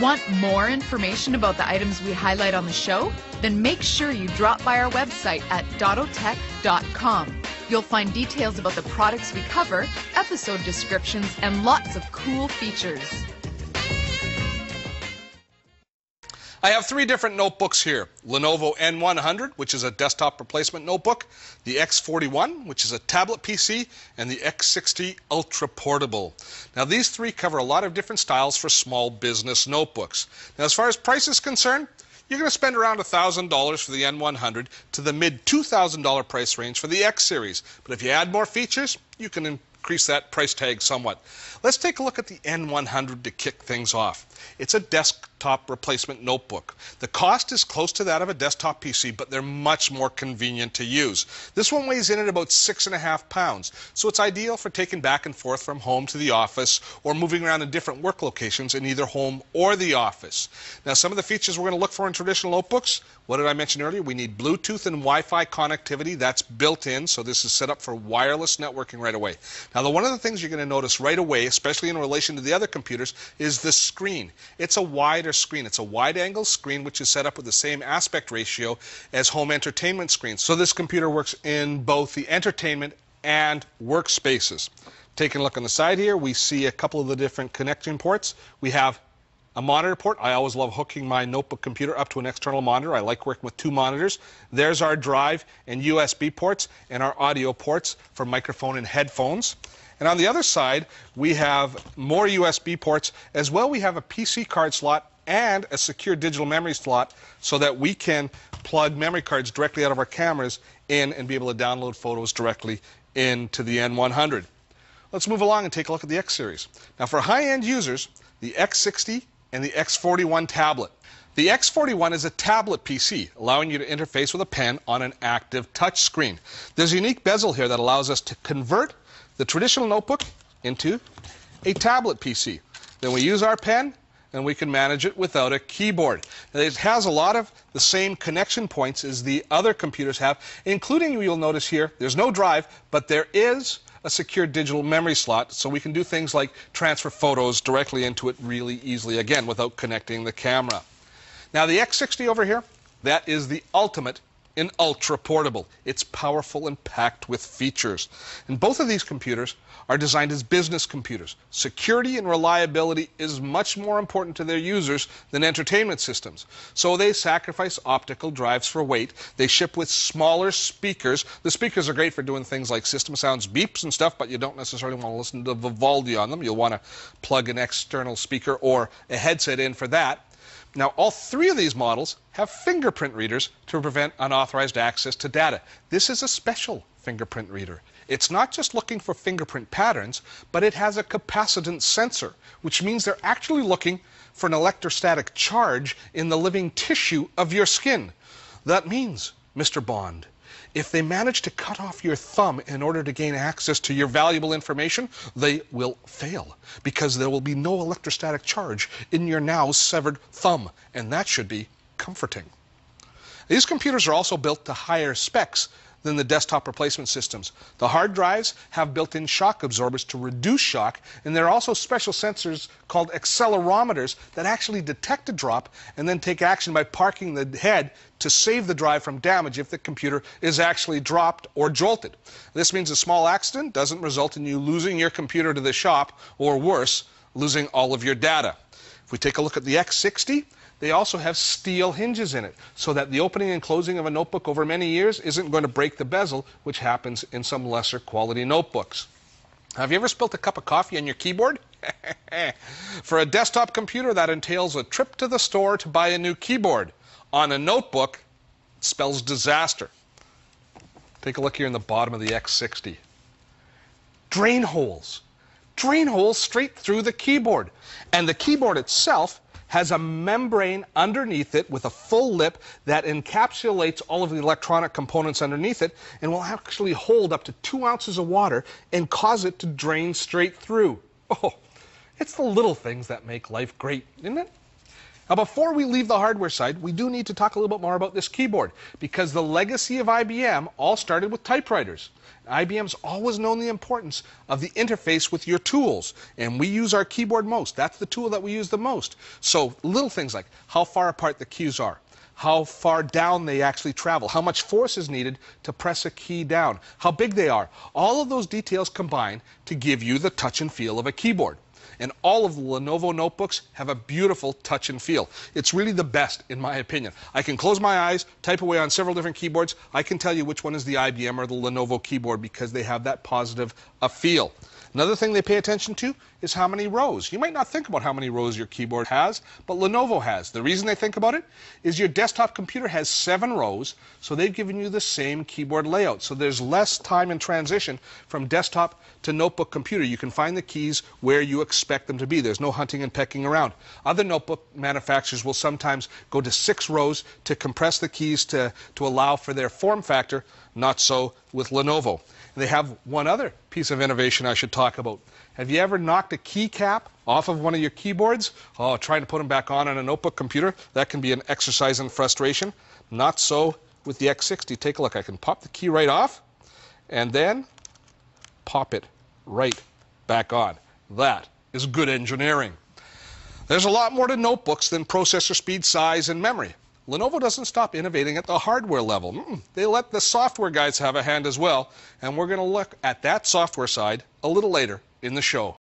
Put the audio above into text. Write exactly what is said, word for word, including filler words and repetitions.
Want more information about the items we highlight on the show? Then make sure you drop by our website at Dotto Tech dot com. You'll find details about the products we cover, episode descriptions, and lots of cool features. I have three different notebooks here. Lenovo N one hundred, which is a desktop replacement notebook, the X forty-one, which is a tablet P C, and the X sixty Ultra Portable. Now these three cover a lot of different styles for small business notebooks. Now as far as price is concerned, you're going to spend around one thousand dollars for the N one hundred to the mid two thousand dollar price range for the X series. But if you add more features, you can increase that price tag somewhat. Let's take a look at the N one hundred to kick things off. It's a desktop replacement notebook. The cost is close to that of a desktop P C, but they're much more convenient to use. This one weighs in at about six and a half pounds, so it's ideal for taking back and forth from home to the office or moving around in different work locations in either home or the office. Now, some of the features we're going to look for in traditional notebooks, what did I mention earlier? We need Bluetooth and Wi-Fi connectivity. That's built in, so this is set up for wireless networking right away. Now, the, one of the things you're going to notice right away, especially in relation to the other computers, is the screen. It's a wider screen. It's a wide-angle screen, which is set up with the same aspect ratio as home entertainment screens. So this computer works in both the entertainment and workspaces. Taking a look on the side here, we see a couple of the different connection ports. We have a monitor port. I always love hooking my notebook computer up to an external monitor. I like working with two monitors. There's our drive and U S B ports and our audio ports for microphone and headphones. And on the other side, we have more U S B ports. As well, we have a P C card slot and a secure digital memory slot so that we can plug memory cards directly out of our cameras in and be able to download photos directly into the N one hundred. Let's move along and take a look at the X series. Now, for high-end users, the X sixty and the X forty-one tablet. The X forty-one is a tablet P C, allowing you to interface with a pen on an active touchscreen. There's a unique bezel here that allows us to convert the traditional notebook into a tablet P C. Then we use our pen and we can manage it without a keyboard. Now, it has a lot of the same connection points as the other computers have, including, you'll notice here, there's no drive, but there is a secure digital memory slot, so we can do things like transfer photos directly into it really easily, again, without connecting the camera. Now, the X sixty over here, that is the ultimate in ultra portable. It's powerful and packed with features. And both of these computers are designed as business computers. Security and reliability is much more important to their users than entertainment systems. So they sacrifice optical drives for weight. They ship with smaller speakers. The speakers are great for doing things like system sounds, beeps and stuff, but you don't necessarily want to listen to Vivaldi on them. You'll want to plug an external speaker or a headset in for that. Now, all three of these models have fingerprint readers to prevent unauthorized access to data. This is a special fingerprint reader. It's not just looking for fingerprint patterns, but it has a capacitance sensor, which means they're actually looking for an electrostatic charge in the living tissue of your skin. That means, Mister Bond, if they manage to cut off your thumb in order to gain access to your valuable information, they will fail because there will be no electrostatic charge in your now severed thumb, and that should be comforting. These computers are also built to higher specs than the desktop replacement systems. The hard drives have built-in shock absorbers to reduce shock, and there are also special sensors called accelerometers that actually detect a drop and then take action by parking the head to save the drive from damage if the computer is actually dropped or jolted. This means a small accident doesn't result in you losing your computer to the shop, or worse, losing all of your data. If we take a look at the X sixty, they also have steel hinges in it so that the opening and closing of a notebook over many years isn't going to break the bezel, which happens in some lesser quality notebooks. Have you ever spilled a cup of coffee on your keyboard? For a desktop computer, that entails a trip to the store to buy a new keyboard. On a notebook, it spells disaster. Take a look here in the bottom of the X sixty. Drain holes. Drain holes straight through the keyboard. And the keyboard itself has a membrane underneath it with a full lip that encapsulates all of the electronic components underneath it and will actually hold up to two ounces of water and cause it to drain straight through. Oh, it's the little things that make life great, isn't it? Now, before we leave the hardware side, we do need to talk a little bit more about this keyboard, because the legacy of I B M all started with typewriters. I B M's always known the importance of the interface with your tools, and we use our keyboard most. That's the tool that we use the most. So little things like how far apart the keys are, how far down they actually travel, how much force is needed to press a key down, how big they are. All of those details combine to give you the touch and feel of a keyboard. And all of the Lenovo notebooks have a beautiful touch and feel. It's really the best, in my opinion. I can close my eyes, type away on several different keyboards. I can tell you which one is the I B M or the Lenovo keyboard because they have that positive a feel. Another thing they pay attention to is how many rows. You might not think about how many rows your keyboard has, but Lenovo has. The reason they think about it is your desktop computer has seven rows, so they've given you the same keyboard layout. So there's less time in transition from desktop to notebook computer. You can find the keys where you expect them to be. There's no hunting and pecking around. Other notebook manufacturers will sometimes go to six rows to compress the keys to, to allow for their form factor. Not so with Lenovo. They have one other piece of innovation I should talk about. Have you ever knocked a keycap off of one of your keyboards? Oh, trying to put them back on on a notebook computer, that can be an exercise in frustration. Not so with the X sixty. Take a look. I can pop the key right off and then pop it right back on. That is good engineering. There's a lot more to notebooks than processor speed, size, and memory. Lenovo doesn't stop innovating at the hardware level. Mm-mm. They let the software guys have a hand as well, and we're going to look at that software side a little later in the show.